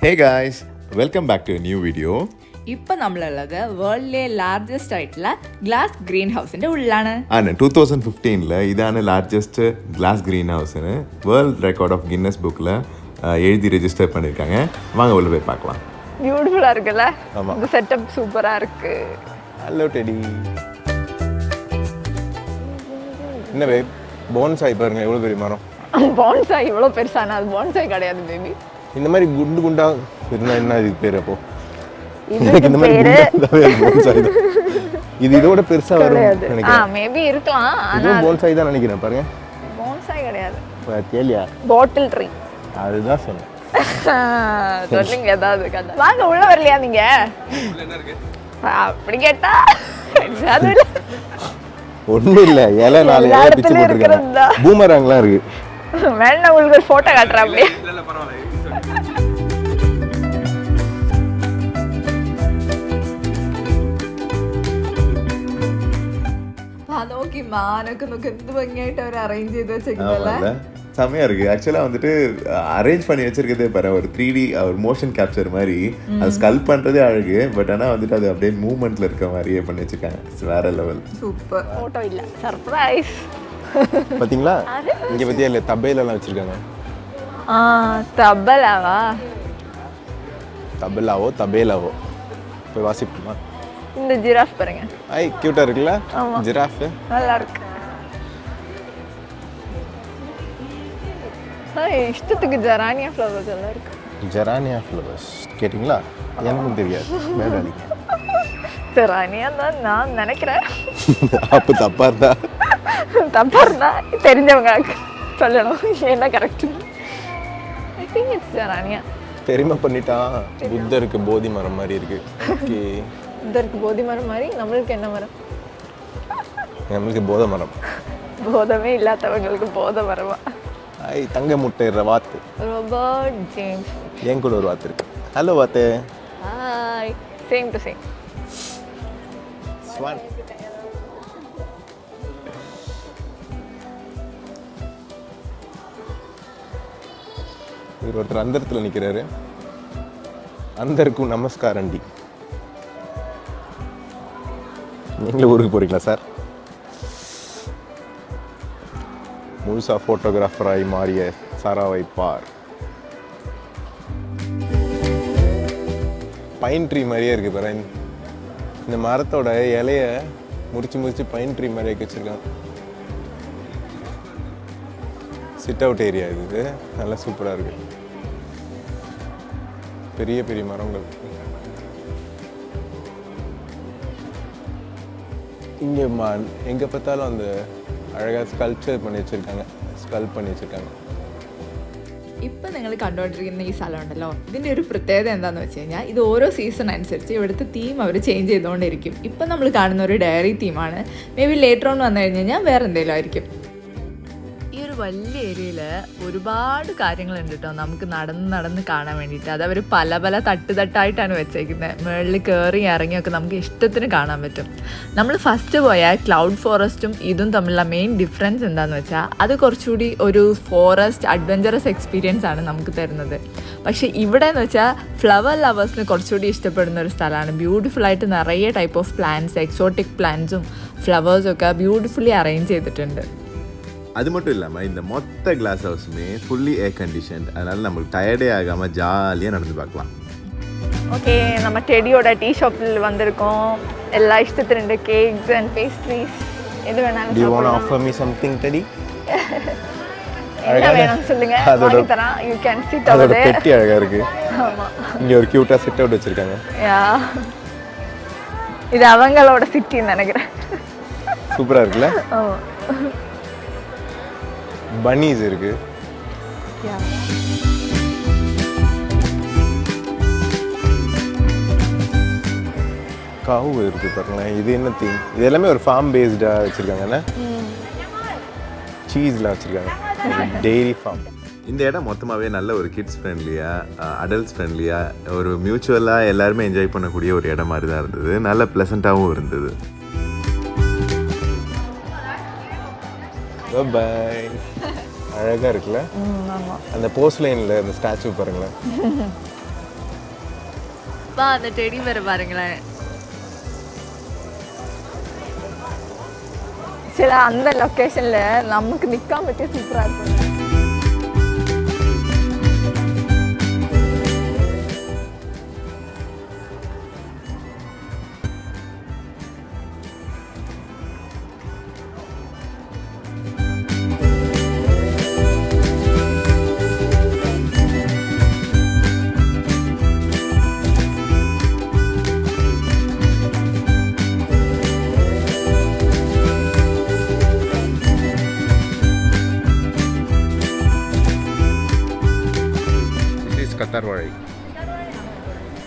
Hey guys, welcome back to a new video. இப்ப நம்மளலக வேர்ல்ட்ல லார்ஜஸ்ட் ஹைட்ல கிளாஸ் கிரீன் ஹவுஸ்ன்ற உள்ளான ஆனா 2015ல இதான லார்ஜஸ்ட் கிளாஸ் கிரீன் ஹவுஸ்னு வேர்ல்ட் ரெக்கார்ட் ஆஃப் கின்னஸ் புக்ல எழுதி ரெஜிஸ்டர் பண்ணிருக்காங்க. வாங்க உள்ள போய் பார்க்கலாம். பியூட்டிஃபுல்லா இருக்குல? இந்த செட்டப் சூப்பரா இருக்கு. Hello teddy. என்ன பேப்? போன்சாய் பாருங்க எவ்வளவு பெரிய மரம். போன்சாய் இவ்வளவு பெருசானா அது போன்சாய் கிடையாது பேபி. இந்த மாதிரி குண்டு குண்டா என்ன என்ன இது பேர் அப்போ இதுக்கு இந்த மாதிரி போன்சாய் இது இதோட பெருசா வரும் நினைக்கிறேன். மேபி இருக்கலாம். ஆனா இது போன்சாய் தான் நினைக்கிறேன். பாருங்க போன்சாய் கிடையாது. பாத்தியா பாட்டில் ட்ரீ அதுதான் சொன்னேன். சொல்லுங்க ஏதாவது கதை. வாங்க உள்ள வரலையா நீங்க? உள்ள என்ன இருக்கு? அப்படி கேட்டா அது இல்ல. ஒண்ணு இல்ல. ஏல நாளே பிச்சு போட்டுருக்காங்க. பூமராங்லாம் இருக்கு. வேணா உங்களுக்கு ஒரு போட்டோ காட்றேன் அப்படியே. இல்ல இல்ல பரவாயில்லை. செம்மையா இருக்கு. ஆக்சுவலா வந்துட்டு அரேஞ்ச் பண்ணி வச்சிருக்கதே பாரு. ஒரு 3D ஒரு மோஷன் கேப்சர் மாதிரி அது ஸ்கல்ப் பண்றதே அழகு. பட் ஆனா வந்துட்டு அது அப்படியே மூவ்மெண்ட்ல இருக்க மாதிரியே பண்ணி வச்சிருக்காங்க. வேற லெவல். சூப்பர் போட்டோ இல்ல சர்ப்ரைஸ் பாத்தீங்களா? இங்க பத்தியா இல்ல தபேல எல்லாம் வச்சிருக்காங்க. ஆ தபேலாவா? தபேலாவோ தபேலாவோ போய் வாசிப்போமா? இந்த ஜிராஃப் பாருங்க. ஐ கியூட்டா இருக்குல? ஜிராஃப் நல்லா இருக்கு. ஹே இஷ்டத்துக்கு ஜரானியா ஃப்ளவர்ஸ் எல்லாம் இருக்கு. ஜரானியா ஃப்ளவர்ஸ் கேட்டிங்களா? எனக்கு தெரியாது. மேடாலி ஜரானியா தான் நான் நினைக்கிறேன். அப்ப தப்பார்தா தப்பார்தா தெரிஞ்சவங்க சொல்லணும். என்ன கரெக்ட்? ஐ திங்க் இட்ஸ் ஜரானியா. தெரியுமா பண்ணிட்டா புத்தருக்கு போதி மரம் மாதிரி இருக்கு. ஓகே இதற்கு போதி மரம் மாதிரி நம்மளுக்கு என்ன மரம்? நம்மளுக்கு போத மரம். போதமே இல்லாதவங்களுக்கு போத மரமா? ஐ தங்க முட்டை ரவாத்து. Robert James. ஏன் கூட ஒரு வாத்து இருக்கு. ஹலோ வாத்து. Hi. Same to same. Swan. இவர் ஒருத்தர் அந்தரத்துல நிக்கிறாரு. அந்தருக்கும் நமஸ்காரம் டி. நீங்களே ஊருக்கு போறீங்களா சார்? முழுசா போட்டோகிராஃபராய் மாறிய சாராவை பார். பைன் ட்ரீ மாதிரியே இருக்கு பாரு. இந்த மரத்தோட இலைய முறிச்சு முறிச்சு பைன் ட்ரீ மாதிரியே வச்சிருக்காங்க. சிட் அவுட் ஏரியா இது. நல்லா சூப்பரா இருக்கு. பெரிய பெரிய மரங்கள். இங்கே எங்கே பார்த்தாலும் அந்த அழகாக ஸ்கல்ப்சர் பண்ணி வச்சுருக்காங்க. ஸ்கல்ப் பண்ணி வச்சுருக்காங்க. ഇപ്പോ നിങ്ങൾ കണ്ടുകൊണ്ടിരിക്കുന്ന ഈ സ്ഥലം ഉണ്ടല്ലോ, ഇതിൻ്റെ ഒരു പ്രത്യേകത എന്താണെന്ന് വെച്ച് കഴിഞ്ഞാൽ ഇത് ഓരോ സീസൺ അനുസരിച്ച് ഇവിടുത്തെ തീം അവർ ചേഞ്ച് ചെയ്തുകൊണ്ടിരിക്കും. ഇപ്പം നമ്മൾ കാണുന്ന ഒരു ഡയറി തീമാണ്. മേ ബി ലേറ്റർ ഓൺ വന്നു കഴിഞ്ഞ് കഴിഞ്ഞാൽ വേറെ എന്തെങ്കിലും ആയിരിക്കും. ഈ ഒരു വലിയ ഏരിയയിൽ ഒരുപാട് കാര്യങ്ങളുണ്ട് കേട്ടോ നമുക്ക് നടന്ന് നടന്ന് കാണാൻ വേണ്ടിയിട്ട്. അത് അവർ പല പല തട്ടായിട്ടാണ് വെച്ചേക്കുന്നത്. മുകളിൽ കയറി ഇറങ്ങിയൊക്കെ നമുക്ക് ഇഷ്ടത്തിന് കാണാൻ പറ്റും. നമ്മൾ ഫസ്റ്റ് പോയ ക്ലൗഡ് ഫോറസ്റ്റും ഇതും തമ്മിലുള്ള മെയിൻ ഡിഫറൻസ് എന്താണെന്ന് വെച്ചാൽ അത് കുറച്ചുകൂടി ഒരു ഫോറസ്റ്റ് അഡ്വഞ്ചറസ് എക്സ്പീരിയൻസ് ആണ് നമുക്ക് തരുന്നത്. പക്ഷേ ഇവിടെ എന്ന് വെച്ചാൽ ഫ്ലവർ ലവേഴ്സിന് കുറച്ചുകൂടി ഇഷ്ടപ്പെടുന്ന ഒരു സ്ഥലമാണ്. ബ്യൂട്ടിഫുള്ളായിട്ട് നിറയെ ടൈപ്പ് ഓഫ് പ്ലാന്റ്സ്, എക്സോട്ടിക് പ്ലാന്റ്സും ഫ്ലവേഴ്സും ഒക്കെ ബ്യൂട്ടിഫുള്ളി അറേഞ്ച് ചെയ്തിട്ടുണ്ട്. அது மட்டும் இல்லாமல் இந்த மொத்த கிளாஸ் ஹவுஸுமே ஃபுல்லி ஏர் கண்டிஷன். அதனால நம்மளுக்கு டயர்டே ஆகாமல் ஜாலியாக நடந்து பார்க்கலாம். ஓகே நம்ம டெடியோட டீ ஷாப்பில் வந்திருக்கோம். எல்லா இஷ்டத்தினுடைய கேக்ஸ் அண்ட் பேஸ்ட்ரீஸ் எது வேணாலும். Do you want to offer me something, Teddy? என்ன வேணும்னு சொல்லுங்க. வாங்கி தரேன். You can sit over there. பெட்டி அழகா இருக்கு. ஆமா. இங்க ஒரு கியூட்டா செட் அவுட் வச்சிருக்காங்க. யா. இது அவங்களோட சிட்டின்னு நினைக்கிறேன். சூப்பரா இருக்குல? ஆமா. bunnies இருக்கு. யா காவு இருக்கு பாருங்க. இது என்ன thing? இது எல்லாமே ஒரு farm based வச்சிருக்காங்க. என்ன? cheese ல வச்சிருக்காங்க. dairy farm. இந்த இடம் மொத்தமாவே நல்ல ஒரு கிட்ஸ் ஃப்ரெண்ட்லியா அடல்ட்ஸ் ஃப்ரெண்ட்லியா ஒரு மியூச்சுவலா எல்லாரும் என்ஜாய் பண்ணக்கூடிய ஒரு இடம் மாதிரி தான் இருந்தது நல்ல ப்ளசன்ட்டாவும் இருந்தது பை பை அழகா இருக்குல ஆமா அந்த போஸ்ட்லைன்ல அந்த ஸ்டாச்சு பாருங்க பா அந்த டெடி பேர் பாருங்க சில அந்த லொகேஷன்ல நமக்கு நிக்காம பத்தியே சூப்பரா இருக்கு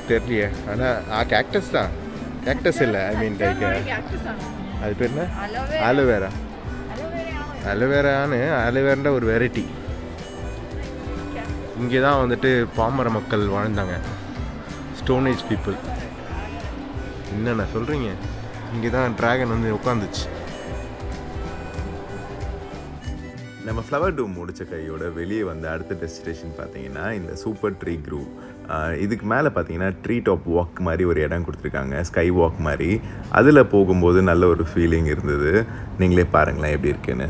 தெரியல انا ஆ கேக்டஸ் தான் கேக்டஸ் இல்ல ஐ மீன் லைக் அது பேர் என்ன ஆலோவேரா ஆலோவேரானே ஆலோவேரன்ற ஒரு வெரைட்டி இங்க தான் வந்துட்டு பாமர மக்கள் வாழ்ந்தாங்க ஸ்டோன் ஏஜ் people என்னன்னா சொல்றீங்க இங்க தான் டிராகன் வந்து உட்கார்ந்துச்சு நம்ம ஃப்ளவர் டூம் முடிச்ச கையோட வெளியே வந்து அடுத்த டெஸ்டினேஷன் பார்த்தீங்கன்னா இந்த சூப்பர் ட்ரீ க்ரூ இதுக்கு மேலே பார்த்தீங்கன்னா ட்ரீ டாப் வாக் மாதிரி ஒரு இடம் கொடுத்துருக்காங்க ஸ்கை வாக் மாதிரி அதில் போகும்போது நல்ல ஒரு ஃபீலிங் இருந்தது நீங்களே பாருங்களேன் எப்படி இருக்குன்னு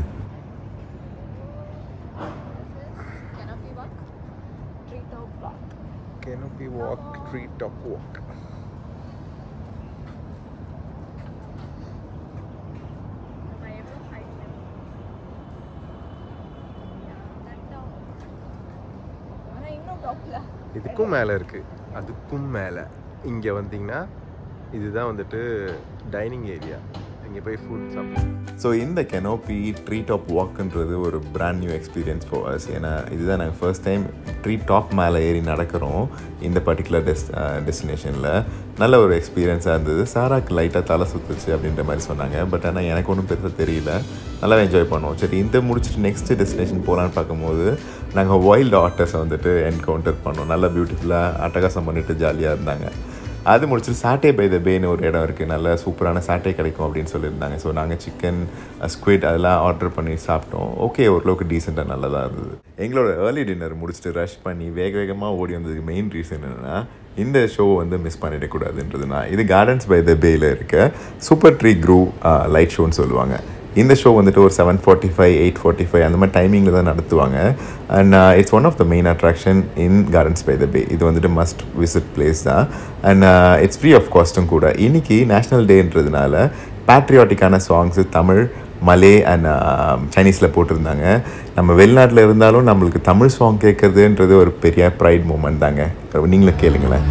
இதுக்கும் மேலே இருக்குது அதுக்கும் மேலே இங்கே வந்தீங்கன்னா இதுதான் வந்துட்டு டைனிங் ஏரியா இங்கே போய் ஃபுட் சாப்பிடுவோம் ஸோ இந்த கெனோபி ட்ரீ டாப் வாக்குன்றது ஒரு brand new experience for us ஏன்னா இதுதான் நாங்கள் ஃபர்ஸ்ட் டைம் ட்ரீ டாப் மேலே ஏறி நடக்கிறோம் இந்த பர்டிகுலர் டெஸ்டினேஷனில் நல்ல ஒரு எக்ஸ்பீரியன்ஸாக இருந்தது சாராக்கு லைட்டாக தலை சுற்றுச்சு அப்படின்ற மாதிரி சொன்னாங்க பட் ஆனால் எனக்கு ஒன்றும் பெருசாக தெரியல நல்லா என்ஜாய் பண்ணுவோம் சரி இந்த முடிச்சுட்டு நெக்ஸ்ட்டு டெஸ்டினேஷன் போகலான்னு பார்க்கும்போது நாங்கள் வைல்டு ஆட்டர்ஸை வந்துட்டு என்கவுண்டர் பண்ணோம் நல்லா பியூட்டிஃபுல்லாக அட்டகாசம் பண்ணிட்டு ஜாலியாக இருந்தாங்க அது முடிச்சுட்டு சாட்டே பை த பேன்னு ஒரு இடம் இருக்குது நல்லா சூப்பரான சாட்டே கிடைக்கும் அப்படின்னு சொல்லியிருந்தாங்க ஸோ நாங்கள் சிக்கன் ஸ்குவிட் அதெல்லாம் ஆர்டர் பண்ணி சாப்பிட்டோம் ஓகே ஓரளவுக்கு டீசெண்டாக நல்லதாக இருந்தது எங்களோட ஏர்லி டின்னர் முடிச்சுட்டு ரஷ் பண்ணி வேக வேகமாக ஓடி வந்ததுக்கு மெயின் ரீசன் என்னென்னா இந்த ஷோவை வந்து மிஸ் பண்ணிடக்கூடாதுன்றதுனா இது கார்டன்ஸ் பை த பேயில் இருக்க சூப்பர் ட்ரீ க்ரூ லைட் ஷோன்னு சொல்லுவாங்க இந்த ஷோ வந்துட்டு ஒரு 7:45 8:45 அந்த மாதிரி டைமிங்கில் தான் நடத்துவாங்க and it's one of the main attraction in gardens by the பே இது வந்துட்டு மஸ்ட் விசிட் பிளேஸ் தான் அண்ட் இட்ஸ் ஃப்ரீ ஆஃப் காஸ்ட்டும் கூட இன்றைக்கி நேஷ்னல் டேன்றதுனால பேட்ரியாட்டிக்கான சாங்ஸு தமிழ் மலே அண்ட் சைனீஸில் போட்டிருந்தாங்க நம்ம வெளிநாட்டில் இருந்தாலும் நம்மளுக்கு தமிழ் சாங் கேட்குறதுன்றது ஒரு பெரிய ப்ரைட் மூமெண்ட் தாங்க நீங்களே கேளுங்களேன்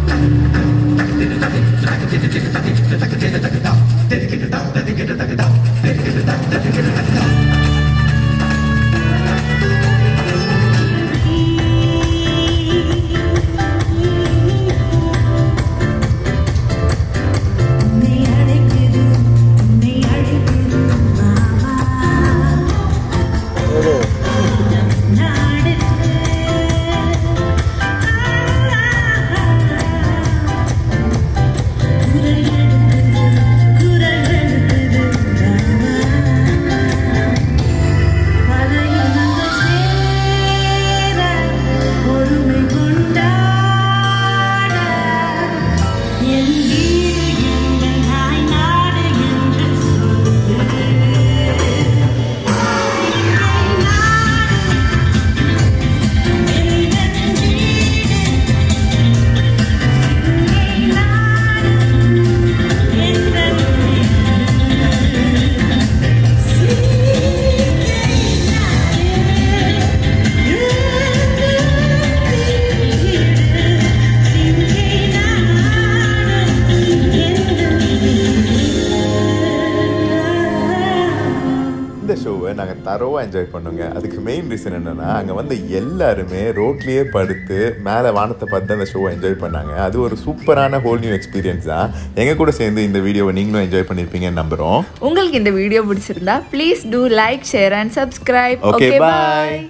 தரோவாக என்ஜாய் பண்ணுங்க அதுக்கு மெயின் ரீசன் என்னென்னா அங்கே வந்து எல்லாருமே ரோட்லேயே படுத்து மேலே வானத்தை பார்த்து அந்த ஷோவை என்ஜாய் பண்ணாங்க அது ஒரு சூப்பரான ஹோல் நியூ எக்ஸ்பீரியன்ஸ் தான் எங்கள் கூட சேர்ந்து இந்த வீடியோவை நீங்களும் என்ஜாய் பண்ணியிருப்பீங்கன்னு நம்புகிறோம் உங்களுக்கு இந்த வீடியோ பிடிச்சிருந்தா please do like share and subscribe okay bye